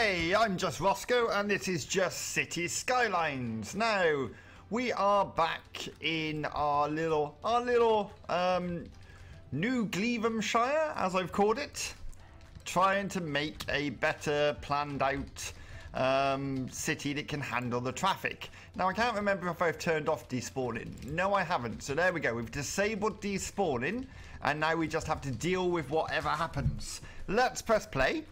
Hey, I'm Just Roscoe and this is Just Cities Skylines. Now, we are back in our little New Glevumshire, as I've called it, trying to make a better planned out city that can handle the traffic. Now, I can't remember if I've turned off despawning. No, I haven't. So there we go. We've disabled despawning and now we just have to deal with whatever happens. Let's press play.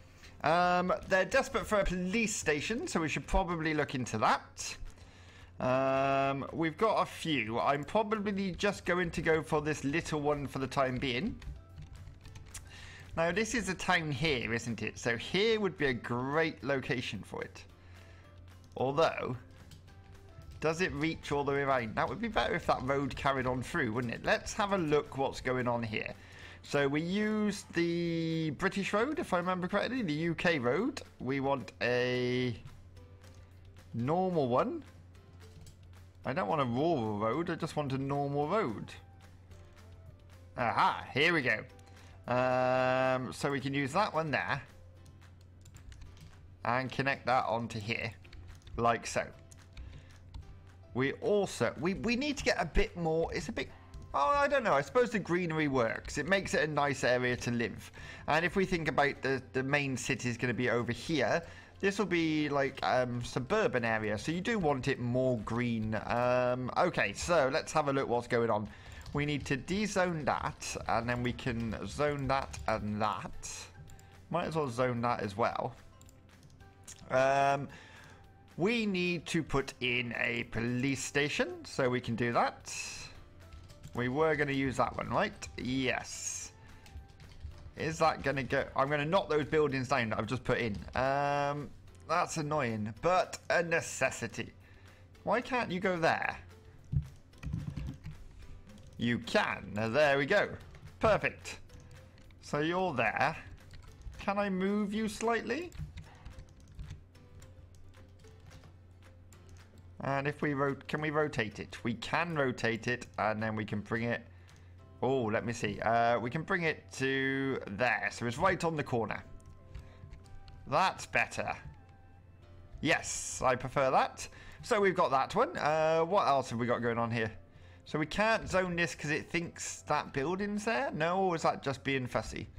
They're desperate for a police station, so we should probably look into that. We've got a few. I'm probably just going to go for this little one for the time being. Now, this is a town here, isn't it? So here would be a great location for it. Although, does it reach all the way around? That would be better if that road carried on through, wouldn't it? Let's have a look what's going on here. So we used the British road, if I remember correctly, the UK road. We want a normal one. I don't want a rural road, I just want a normal road. Aha, here we go. So we can use that one there and connect that onto here, like so. We also, we need to get a bit more, it's a bit, oh, I don't know. I suppose the greenery works. It makes it a nice area to live. And if we think about the main city is going to be over here, this will be like suburban area. So you do want it more green. Okay, so let's have a look what's going on. We need to dezone that, and then we can zone that and that. Might as well zone that as well. We need to put in a police station, so we can do that. We were going to use that one, right? Yes. Is that going to go? I'm going to knock those buildings down that I've just put in. That's annoying, but a necessity. Why can't you go there? You can. Now, there we go. Perfect. So you're there. Can I move you slightly? And if we can we rotate it? We can rotate it, and then we can bring it. Oh, let me see. We can bring it to there, so it's right on the corner. That's better. Yes, I prefer that. So we've got that one. What else have we got going on here? So we can't zone this because it thinks that building's there. No, or is that just being fussy?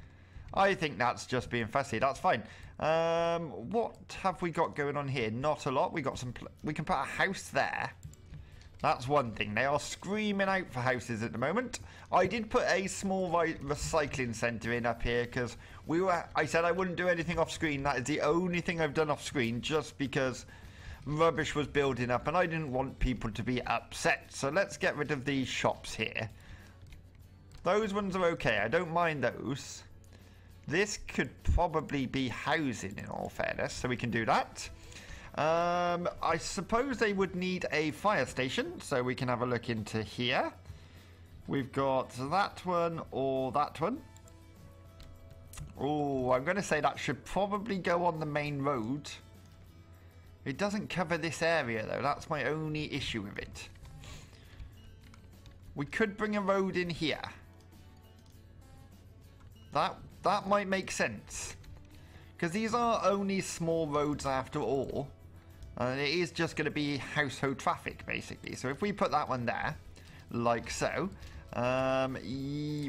I think that's just being fussy. That's fine. What have we got going on here? Not a lot. We got some. We can put a house there. That's one thing. They are screaming out for houses at the moment. I did put a small recycling centre in up here because we were. I said I wouldn't do anything off screen. That is the only thing I've done off screen, just because rubbish was building up and I didn't want people to be upset. So let's get rid of these shops here. Those ones are okay. I don't mind those. This could probably be housing, in all fairness, so we can do that. I suppose they would need a fire station, so we can have a look into here. We've got that one or that one. Oh, I'm going to say that should probably go on the main road. It doesn't cover this area, though. That's my only issue with it. We could bring a road in here. That might make sense, because these are only small roads after all, and it is just going to be household traffic basically. So if we put that one there, like so, we're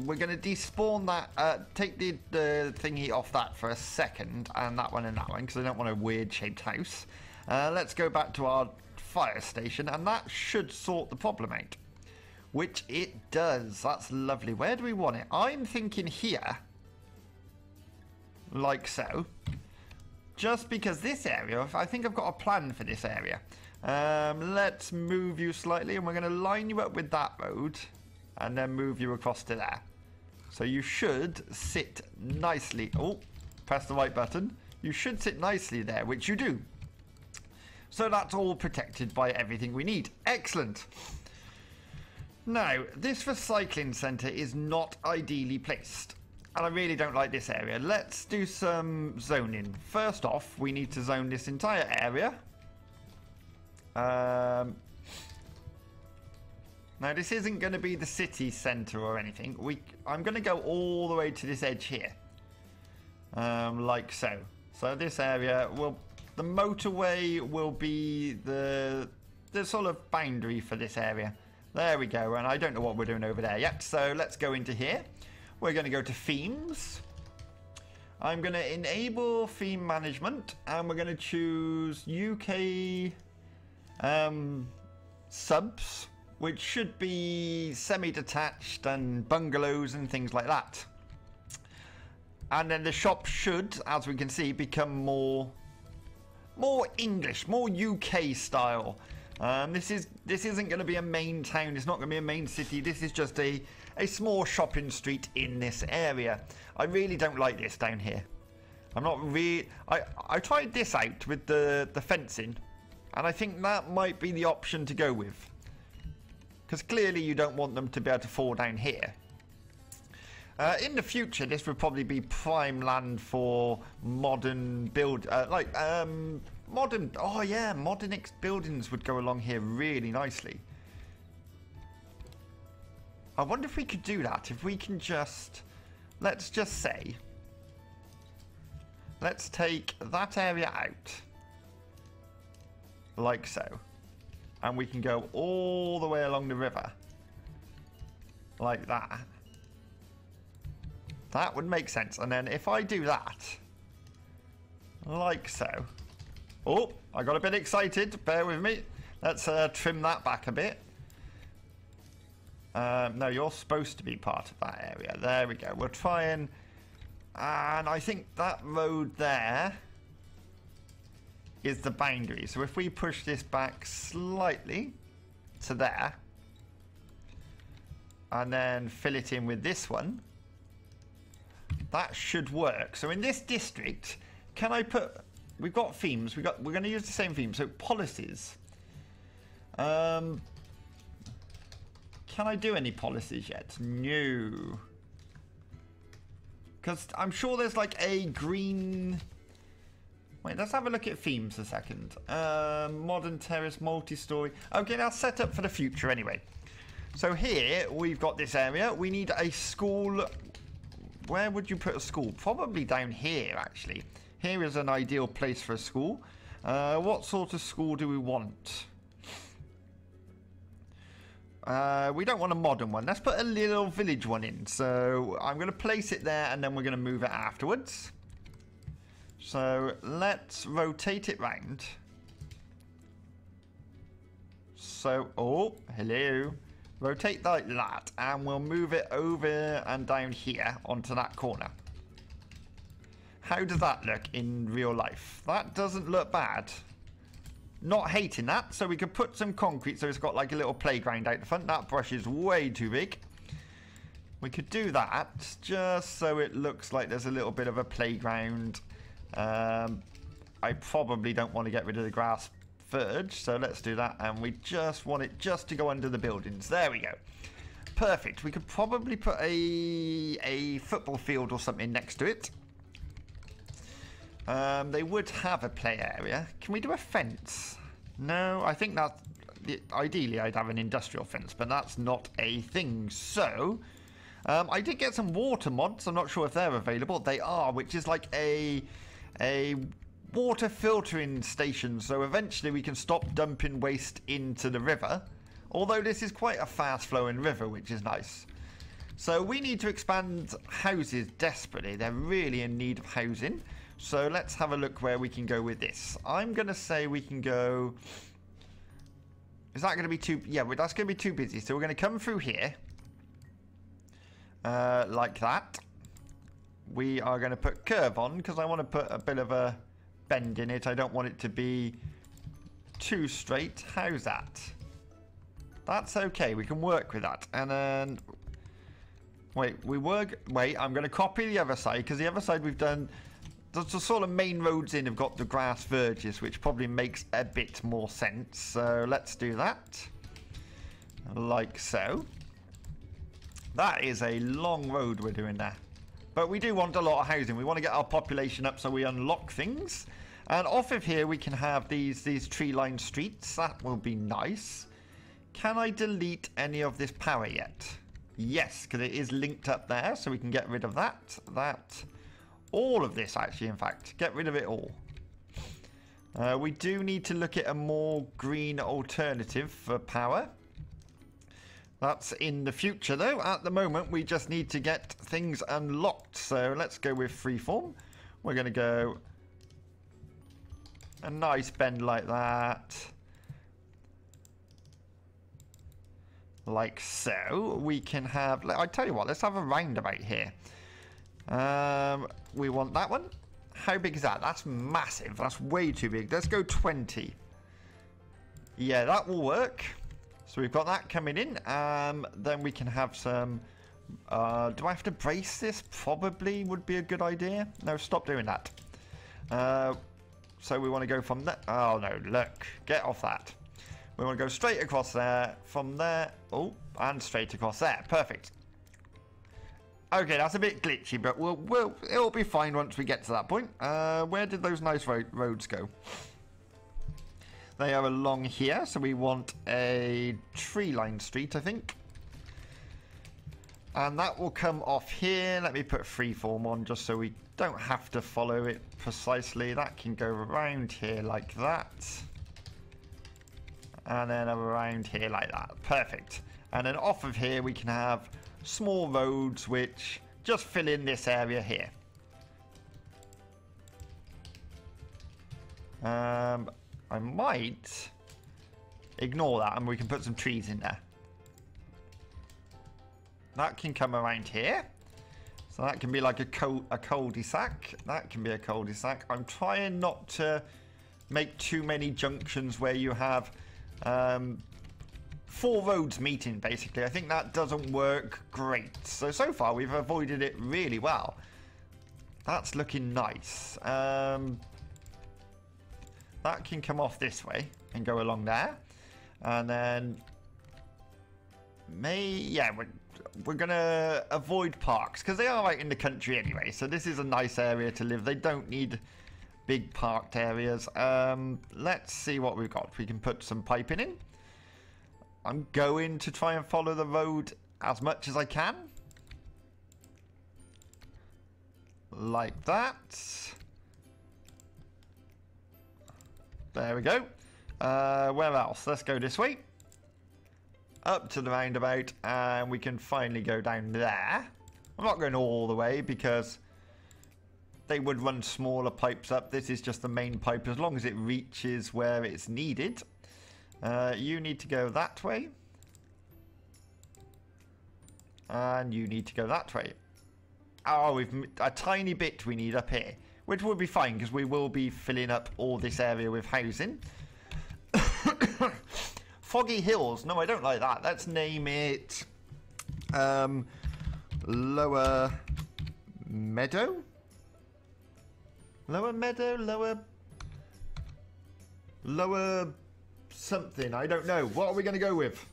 going to despawn that, take the thingy off that for a second, and that one, because I don't want a weird shaped house. Let's go back to our fire station, and that should sort the problem out, which it does. That's lovely. Where do we want it? I'm thinking here. Like so, just because this area, I think I've got a plan for this area. Let's move you slightly, and we're going to line you up with that road and then move you across to there, so you should sit nicely. Oh, press the right button. You should sit nicely there, which you do. So that's all protected by everything we need. Excellent. Now, this recycling center is not ideally placed, and I really don't like this area. Let's do some zoning. First off, we need to zone this entire area. Now, this isn't going to be the city centre or anything. I'm going to go all the way to this edge here. Like so. So this area, we'll The motorway will be the sort of boundary for this area. There we go. And I don't know what we're doing over there yet. So let's go into here. We're going to go to themes. I'm going to enable theme management. And we're going to choose UK subs, which should be semi-detached and bungalows and things like that. And then the shop should, as we can see, become more English, more UK style. This isn't going to be a main town. It's not going to be a main city. This is just a small shopping street in this area. I really don't like this down here. I'm not really. I tried this out with the fencing, and I think that might be the option to go with, because clearly you don't want them to be able to fall down here. In the future, this would probably be prime land for modern build, modern buildings would go along here really nicely. I wonder if we could do that. If we can just, let's just say, let's take that area out, like so, and we can go all the way along the river, like that. That would make sense. And then if I do that, like so. Oh, I got a bit excited. Bear with me. Let's trim that back a bit. No, you're supposed to be part of that area. There we go. We'll try and I think that road there is the boundary. So if we push this back slightly to there, and then fill it in with this one, that should work. So in this district, can I put... We've got themes. We're going to use the same theme. So policies. Can I do any policies yet? No. Because I'm sure there's like a green... Wait, let's have a look at themes a second. Modern terrace, multi-story. Okay, that's set up for the future anyway. So here, we've got this area. We need a school... Where would you put a school? Probably down here, actually. Here is an ideal place for a school. What sort of school do we want? We don't want a modern one. Let's put a little village one in. So I'm going to place it there, and then we're going to move it afterwards. So let's rotate it round. So, oh, hello. Rotate like that, and we'll move it over and down here onto that corner. How does that look in real life? That doesn't look bad. Not hating that, so we could put some concrete so it's got like a little playground out the front. That brush is way too big. We could do that just so it looks like there's a little bit of a playground. I probably don't want to get rid of the grass verge, so let's do that, and we just want it just to go under the buildings. There we go. Perfect. We could probably put a football field or something next to it. They would have a play area. Can we do a fence? No, I think that ideally I'd have an industrial fence, but that's not a thing. So I did get some water mods. I'm not sure if they're available. They are, which is like a water filtering station, so eventually we can stop dumping waste into the river, although this is quite a fast flowing river, which is nice. So we need to expand houses desperately. They're really in need of housing, so let's have a look where we can go with this. I'm gonna say we can go, is that gonna be too, yeah, that's gonna be too busy, so we're gonna come through here like that. We are gonna put curve on because I want to put a bit of a bend in it. I don't want it to be too straight. How's that? That's okay. We can work with that. And then wait, I'm going to copy the other side, because the other side we've done the sort of main roads in have got the grass verges, which probably makes a bit more sense. So let's do that like so. That is a long road we're doing there. But we do want a lot of housing. We want to get our population up so we unlock things. And off of here, we can have these tree-lined streets. That will be nice. Can I delete any of this power yet? Yes, because it is linked up there, so we can get rid of that. All of this, actually, in fact. Get rid of it all. We do need to look at a more green alternative for power. That's in the future, though. At the moment, we just need to get things unlocked. So let's go with freeform. We're going to go a nice bend like that. Like so. We can have... I tell you what, let's have a roundabout here. We want that one. How big is that? That's massive. That's way too big. Let's go 20. Yeah, that will work. So we've got that coming in. Then we can have some... do I have to brace this? Probably would be a good idea. No, stop doing that. So we want to go from there. Oh, no, look. Get off that. We want to go straight across there. From there. Oh, and straight across there. Perfect. Okay, that's a bit glitchy, but it'll be fine once we get to that point. Where did those nice roads go? They are along here, so we want a tree-lined street, I think. And that will come off here. Let me put freeform on just so we don't have to follow it precisely. That can go around here like that. And then around here like that. Perfect. And then off of here we can have small roads which just fill in this area here. I might ignore that and we can put some trees in there. That can come around here. So that can be like a cul-de-sac. That can be a cul-de-sac. I'm trying not to make too many junctions where you have four roads meeting, basically. I think that doesn't work great. So far, we've avoided it really well. That's looking nice. That can come off this way and go along there. And then... yeah, we're going to avoid parks because they are out in the country anyway. So this is a nice area to live. They don't need big parked areas. Let's see what we've got. We can put some piping in. I'm going to try and follow the road as much as I can. Like that. There we go. Where else? Let's go this way. Up to the roundabout. And we can finally go down there. I'm not going all the way because they would run smaller pipes up. This is just the main pipe as long as it reaches where it's needed. You need to go that way. And you need to go that way. Oh, we've a tiny bit we need up here. Which will be fine because we will be filling up all this area with housing. Foggy Hills. No, I don't like that. Let's name it Lower Meadow. Lower Meadow? Lower something. I don't know. What are we going to go with?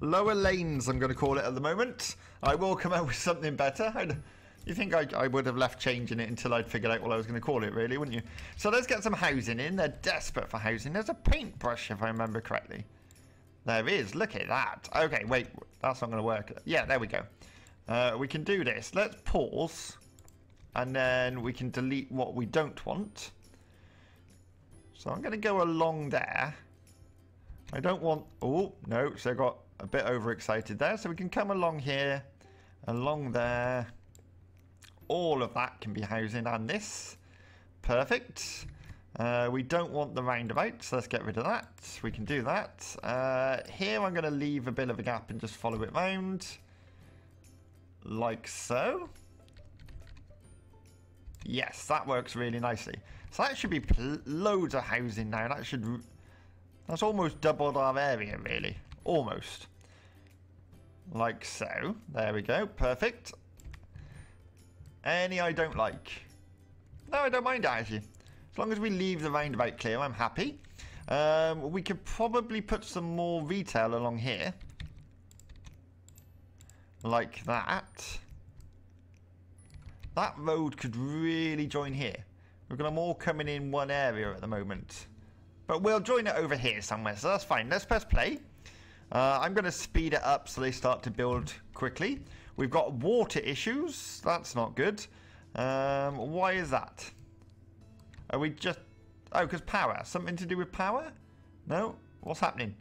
Lower Lanes, I'm going to call it at the moment. I will come out with something better. You think I would have left changing it until I'd figured out what I was going to call it, really, wouldn't you? So let's get some housing in. They're desperate for housing. There's a paintbrush, if I remember correctly. There is. Look at that. Okay, wait. That's not going to work. Yeah, there we go. We can do this. Let's pause. And then we can delete what we don't want. So I'm going to go along there. I don't want... Oh, no. So I got... a bit overexcited there, so we can come along here, along there. All of that can be housing and this. Perfect. We don't want the roundabouts, so let's get rid of that. We can do that. Here I'm going to leave a bit of a gap and just follow it round. Like so. Yes, that works really nicely. So that should be loads of housing now. That should... That's almost doubled our area, really. Almost. Like so. There we go. Perfect. Any I don't like. No, I don't mind actually. As long as we leave the roundabout clear, I'm happy. We could probably put some more retail along here. Like that. That road could really join here. We've got them all coming in one area at the moment. But we'll join it over here somewhere, so that's fine. Let's press play. I'm going to speed it up so they start to build quickly. We've got water issues. That's not good. Why is that? Are we just... Oh, because power. Something to do with power? No? What's happening?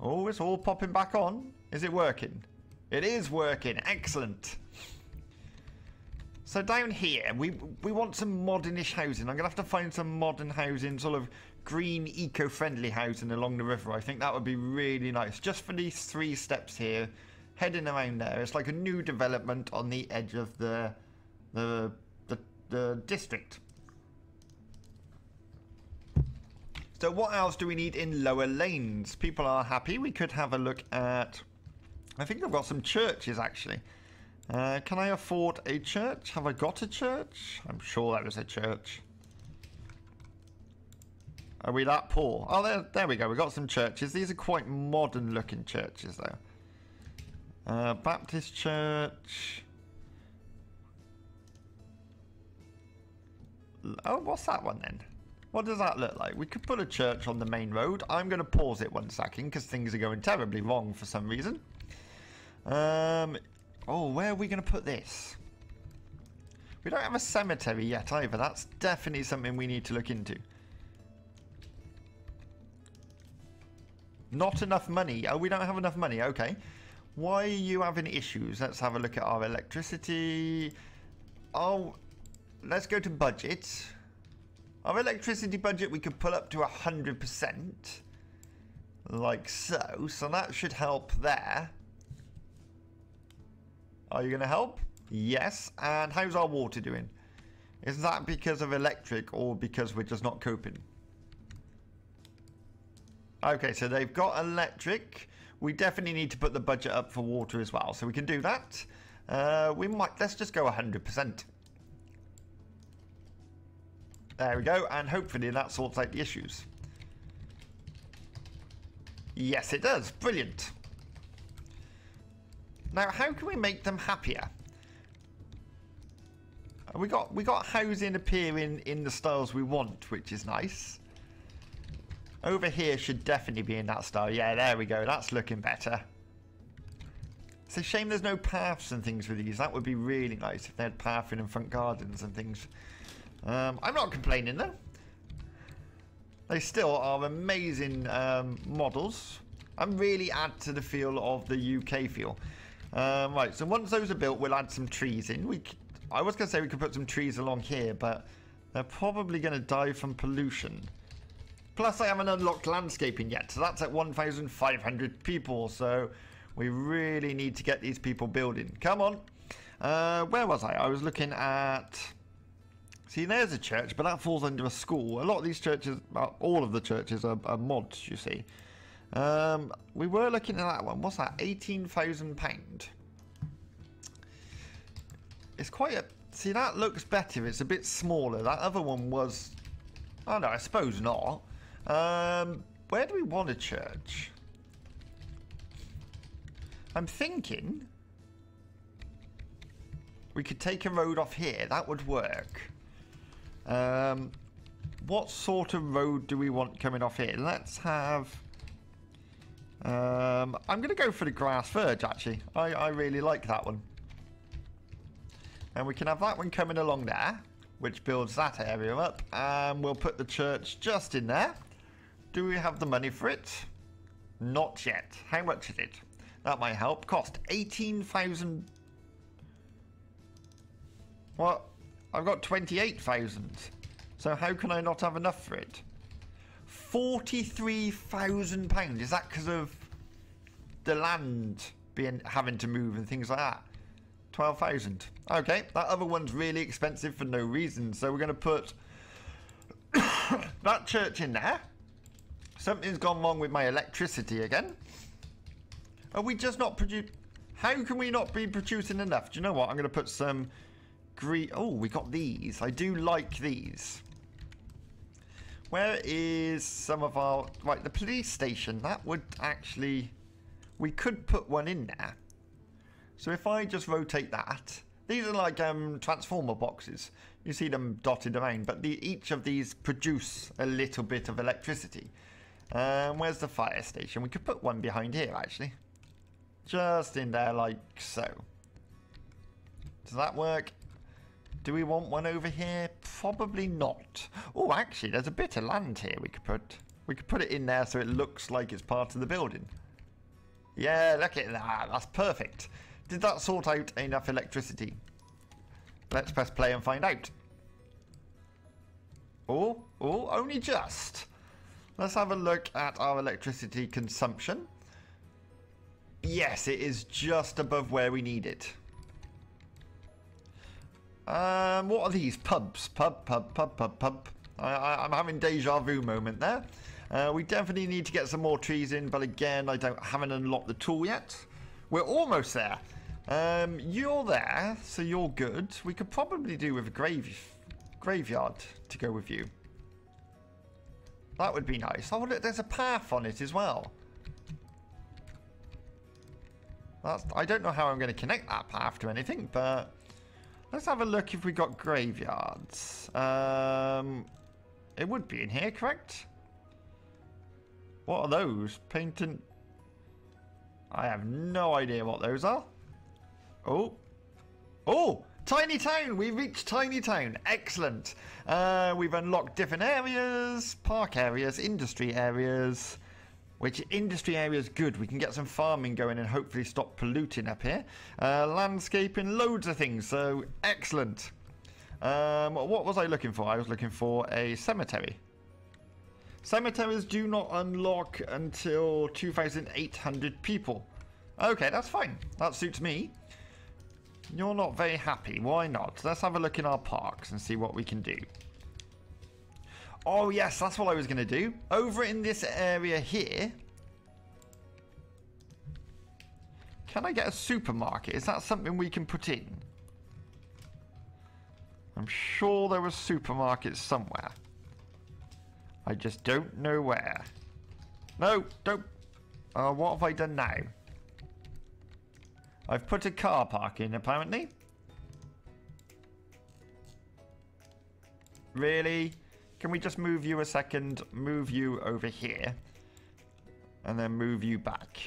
Oh, it's all popping back on. Is it working? It is working. Excellent. So down here, we want some modernish housing. I'm going to have to find some modern housing, sort of green, eco-friendly housing along the river. I think that would be really nice. Just for these three steps here, heading around there. It's like a new development on the edge of the district. So what else do we need in Lower Lanes? People are happy. We could have a look at... I think I've got some churches, actually. Can I afford a church? Have I got a church? I'm sure that was a church. Are we that poor? Oh, there we go. We got some churches. These are quite modern-looking churches, though. Baptist church. Oh, what's that one, then? What does that look like? We could put a church on the main road. I'm going to pause it one second, because things are going terribly wrong for some reason. Oh, where are we going to put this? We don't have a cemetery yet either. That's definitely something we need to look into. Not enough money. Oh, we don't have enough money. Okay. Why are you having issues? Let's have a look at our electricity. Oh, let's go to budget. Our electricity budget we could pull up to 100%. Like so. So that should help there. Are you going to help? Yes. And how's our water doing? Is that because of electric or because we're just not coping? Okay, so they've got electric. We definitely need to put the budget up for water as well. So we can do that. We might... Let's just go 100%. There we go. And hopefully that sorts out the issues. Yes, it does. Brilliant. Now, how can we make them happier? We got housing appearing in the styles we want, which is nice. Over here should definitely be in that style. Yeah, there we go. That's looking better. It's a shame there's no paths and things with these. That would be really nice if they had pathing and front gardens and things. I'm not complaining, though. They still are amazing models. And really add to the feel of the UK feel. Right, so once those are built, we'll add some trees in. I was going to say we could put some trees along here, but they're probably going to die from pollution. Plus, I haven't unlocked landscaping yet, so that's at 1,500 people. So we really need to get these people building. Come on. Where was I? I was looking at... See, there's a church, but that falls under a school. A lot of these churches, all of the churches are mods, you see. We were looking at that one. What's that? £18,000. It's quite a... See, that looks better. It's a bit smaller. That other one was... Oh, no, I suppose not. Where do we want a church? I'm thinking... We could take a road off here. That would work. What sort of road do we want coming off here? Let's have... I'm going to go for the grass verge, actually. I really like that one. And we can have that one coming along there, which builds that area up. And we'll put the church just in there. Do we have the money for it? Not yet. How much is it? That might help. Cost 18,000. Well, I've got 28,000. So how can I not have enough for it? £43,000. Is that because of the land having to move and things like that? 12,000. Okay, that other one's really expensive for no reason. So we're going to put that church in there. Something's gone wrong with my electricity again. Are we just not producing? How can we not be producing enough? Do you know what? I'm going to put some green. Oh, we got these. I do like these. Where is some of our... Right, the police station. That would actually... We could put one in there. So if I just rotate that... These are like transformer boxes. You see them dotted around. But each of these produce a little bit of electricity. Where's the fire station? We could put one behind here, actually. Just in there like so. Does that work? Do we want one over here? Probably not. Oh, actually, there's a bit of land here we could put. We could put it in there so it looks like it's part of the building. Yeah, look at that. That's perfect. Did that sort out enough electricity? Let's press play and find out. Oh, only just. Let's have a look at our electricity consumption. Yes, it is just above where we need it. What are these? Pubs. Pub. I'm having deja vu moment there. We definitely need to get some more trees in, but again, I haven't unlocked the tool yet. We're almost there. You're there, so you're good. We could probably do with a graveyard to go with you. That would be nice. Oh, look, there's a path on it as well. I don't know how I'm going to connect that path to anything, but let's have a look if we got graveyards. It would be in here, correct? What are those? Painting? I have no idea what those are. Oh, Tiny Town. We've reached Tiny Town. Excellent. We've unlocked different areas, park areas, industry areas. Which industry area is good. We can get some farming going and hopefully stop polluting up here. Landscaping, loads of things. So, excellent. What was I looking for? I was looking for a cemetery. Cemeteries do not unlock until 2,800 people. Okay, that's fine. That suits me. You're not very happy. Why not? Let's have a look in our parks and see what we can do. Oh, yes, that's what I was going to do. Over in this area here. Can I get a supermarket? Is that something we can put in? I'm sure there was supermarkets somewhere. I just don't know where. No, don't. What have I done now? I've put a car park in, apparently. Really? Can we just move you a second, move you over here, and then move you back?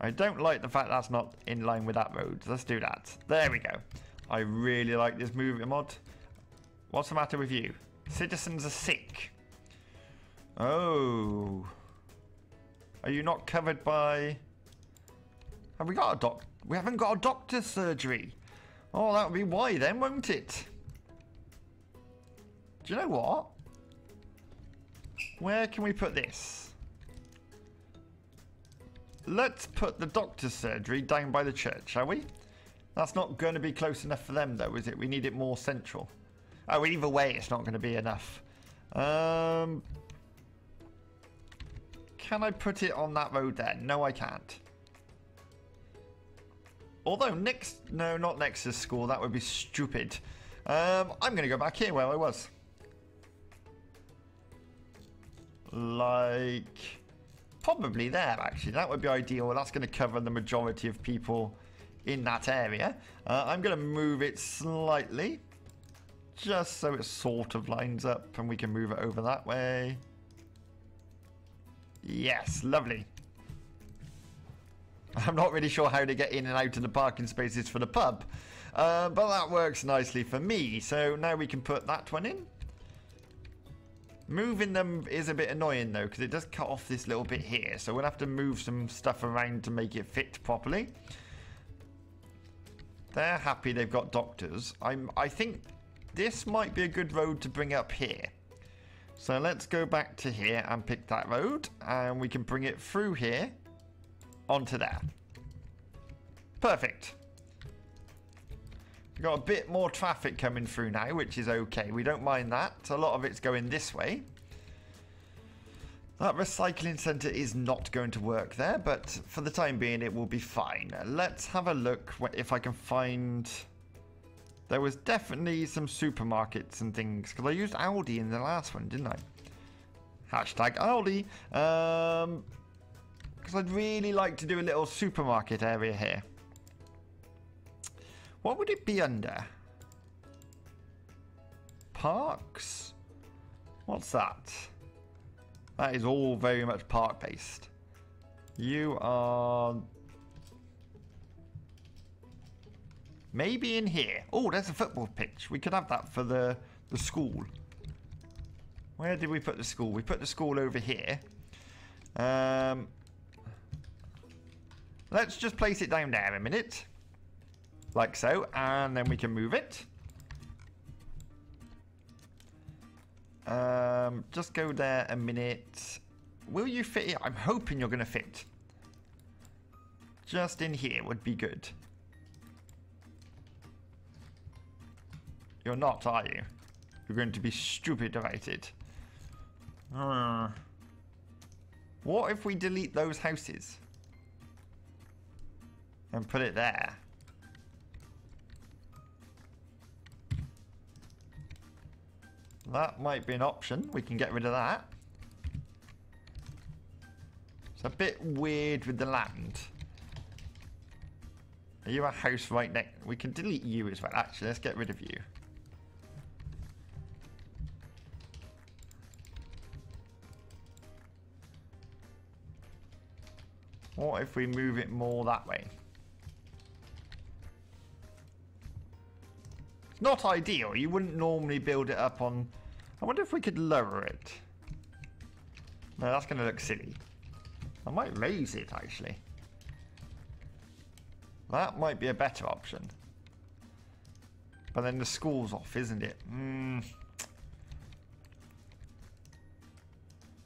I don't like the fact that's not in line with that road. Let's do that. There we go. I really like this moving mod. What's the matter with you? Citizens are sick. Oh. Are you not covered by... Have we got a doc? We haven't got a doctor's surgery. Oh, that would be why then, won't it? Do you know what? Where can we put this? Let's put the doctor's surgery down by the church, shall we? That's not going to be close enough for them, though, is it? We need it more central. Oh, either way, it's not going to be enough. Can I put it on that road there? No, I can't. Although next... No, not next to school. That would be stupid. I'm going to go back here where I was. Probably there, actually. That would be ideal. That's going to cover the majority of people in that area. I'm going to move it slightly, just so it sort of lines up, and we can move it over that way. Yes, lovely. I'm not really sure how to get in and out of the parking spaces for the pub, but that works nicely for me. So now we can put that one in. Moving them is a bit annoying, though, because it does cut off this little bit here. So we'll have to move some stuff around to make it fit properly. They're happy they've got doctors. I think this might be a good road to bring up here. So let's go back to here and pick that road. And we can bring it through here onto there. Perfect. We've got a bit more traffic coming through now, which is okay. We don't mind that. A lot of it's going this way. That recycling centre is not going to work there, but for the time being, it will be fine. Let's have a look if I can find... There was definitely some supermarkets and things, because I used Aldi in the last one, didn't I? Hashtag Aldi. Because I'd really like to do a little supermarket area here. What would it be under? Parks? What's that? That is all very much park-based. You are... Maybe in here. Oh, there's a football pitch. We could have that for the school. Where did we put the school? We put the school over here. Let's just place it down there a minute. Like so. And then we can move it. Just go there a minute. Will you fit it? I'm hoping you're going to fit. Just in here would be good. You're not, are you? You're going to be stupid about it. What if we delete those houses? And put it there. That might be an option. We can get rid of that. It's a bit weird with the land. Are you a house right next? We can delete you as well. Actually, let's get rid of you. What if we move it more that way? It's not ideal. You wouldn't normally build it up on... I wonder if we could lower it. No, that's going to look silly. I might raise it, actually. That might be a better option. But then the school's off, isn't it?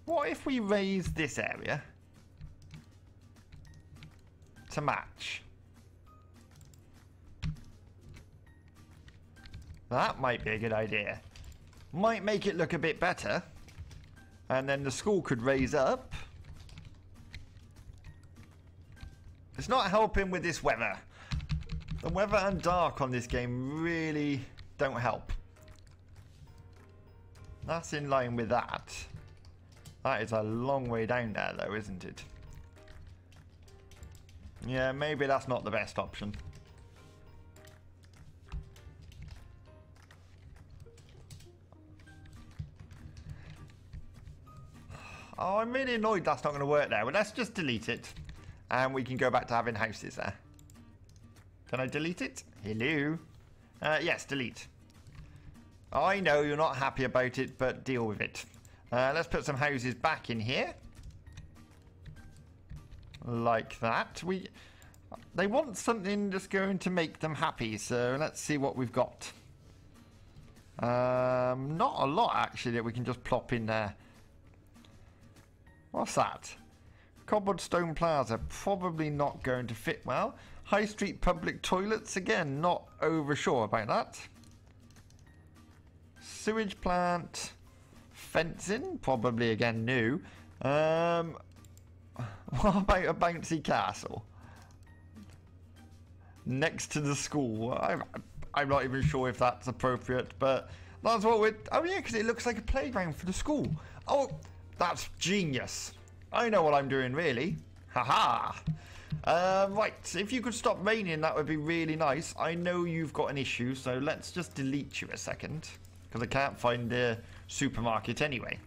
What if we raise this area? To match. That might be a good idea. Might make it look a bit better. And then the school could raise up. It's not helping with this weather. The weather and dark on this game really don't help. That's in line with that. That is a long way down there though, isn't it? Yeah, maybe that's not the best option. Oh, I'm really annoyed that's not going to work there. Well, let's just delete it. And we can go back to having houses there. Can I delete it? Hello? Yes, delete. I know you're not happy about it, but deal with it. Let's put some houses back in here. Like that. They want something that's going to make them happy, so let's see what we've got. Not a lot, actually, that we can just plop in there. What's that? Cobblestone Plaza, probably not going to fit well. High Street Public Toilets, again, not over sure about that. Sewage plant. Fencing, probably, again, new. What about a bouncy castle? Next to the school. I'm not even sure if that's appropriate, but that's what we're... Oh, yeah, because it looks like a playground for the school. Oh, that's genius. I know what I'm doing, really. Haha. Right, if you could stop raining, that would be really nice. I know you've got an issue, so let's just delete you a second. Because I can't find the supermarket anyway.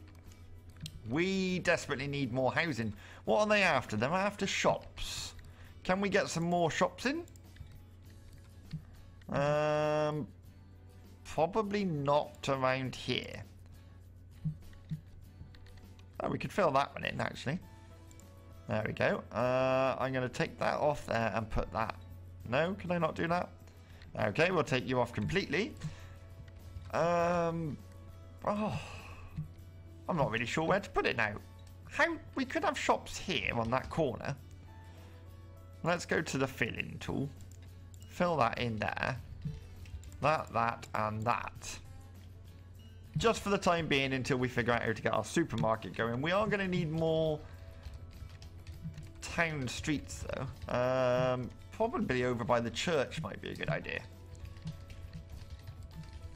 We desperately need more housing. What are they after? They're after shops. Can we get some more shops in? Probably not around here. Oh, we could fill that one in, actually. There we go. I'm going to take that off there and put that... No, can I not do that? Okay, we'll take you off completely. Oh... I'm not really sure where to put it now. How we could have shops here on that corner. Let's go to the fill-in tool. Fill that in there. That, and that. Just for the time being until we figure out how to get our supermarket going. We are going to need more town streets though. Probably over by the church might be a good idea.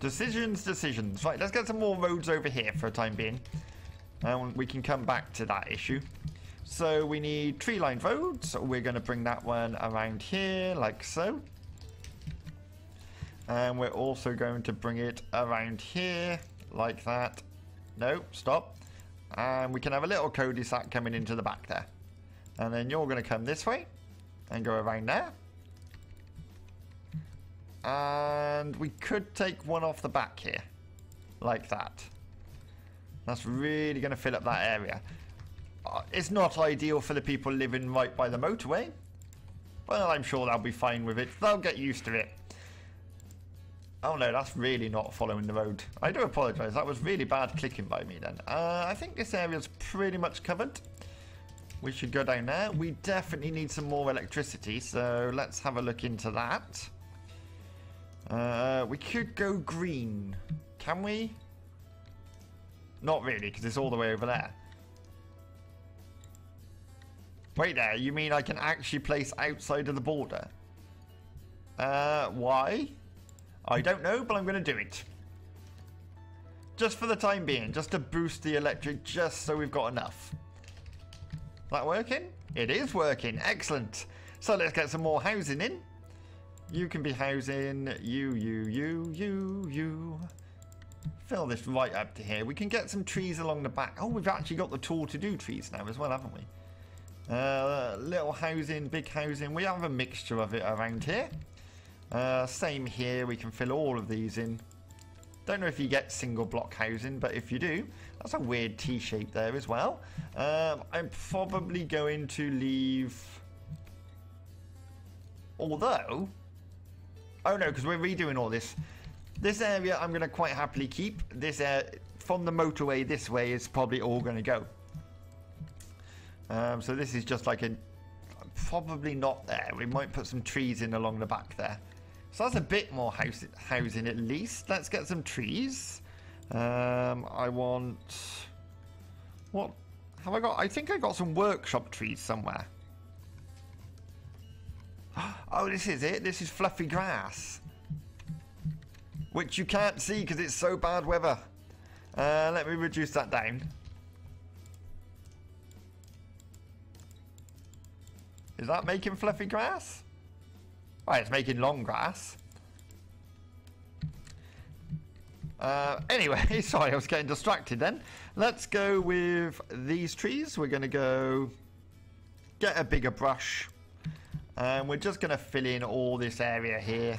Decisions. Right, let's get some more roads over here for a time being. And we can come back to that issue. So we need tree-lined roads. We're going to bring that one around here, like so. And we're also going to bring it around here, like that. No, stop. And we can have a little cul-de-sac coming into the back there. And then you're going to come this way and go around there. And we could take one off the back here. Like that. That's really going to fill up that area. It's not ideal for the people living right by the motorway. But I'm sure they'll be fine with it. They'll get used to it. Oh no, that's really not following the road. I do apologise. That was really bad clicking by me then. I think this area's pretty much covered. We should go down there. We definitely need some more electricity. So let's have a look into that. We could go green. Can we? Not really, because it's all the way over there. Wait there, you mean I can actually place outside of the border? Why? I don't know, but I'm going to do it. Just for the time being, just to boost the electric, just so we've got enough. That working? It is working. Excellent. So let's get some more housing in. You can be housing you. Fill this right up to here. We can get some trees along the back. Oh, we've actually got the tool to do trees now as well, haven't we? Little housing, big housing. We have a mixture of it around here. Same here. We can fill all of these in. Don't know if you get single block housing, but if you do, that's a weird T-shape there as well. I'm probably going to leave... Although... Oh no, because we're redoing all this. This area I'm going to quite happily keep. This area, from the motorway this way, is probably all going to go. So this is just like a... Probably not there. We might put some trees in along the back there. So that's a bit more housing at least. Let's get some trees. I want... What have I got? I think I got some workshop trees somewhere. Oh, this is it. This is fluffy grass. Which you can't see because it's so bad weather. Let me reduce that down. Is that making fluffy grass? Right, it's making long grass. Anyway, sorry, I was getting distracted then. Let's go with these trees. We're going to go get a bigger brush. And we're just going to fill in all this area here.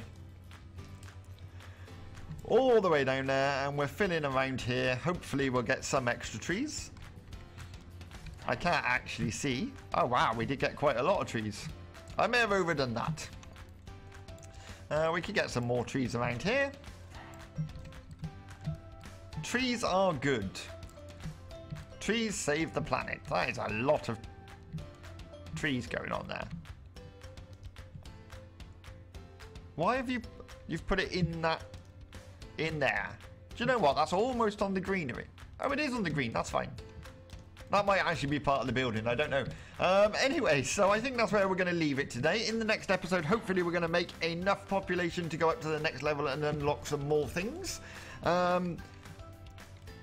All the way down there. And we're filling around here. Hopefully we'll get some extra trees. I can't actually see. Oh, wow, we did get quite a lot of trees. I may have overdone that. We could get some more trees around here. Trees are good. Trees save the planet. That is a lot of trees going on there. Why have you've put it in there? Do you know what? That's almost on the greenery. Oh, it is on the green. That's fine. That might actually be part of the building. I don't know. Anyway, so I think that's where we're going to leave it today. In the next episode, hopefully we're going to make enough population to go up to the next level and unlock some more things. Do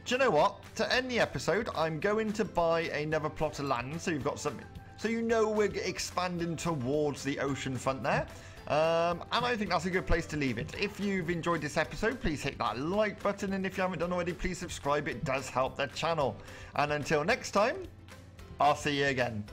you know what? To end the episode, I'm going to buy another plot of land. So you've got something. So you know we're expanding towards the ocean front there. And I think that's a good place to leave it. If you've enjoyed this episode, please hit that like button. And if you haven't done already, please subscribe. It does help the channel. And until next time, I'll see you again.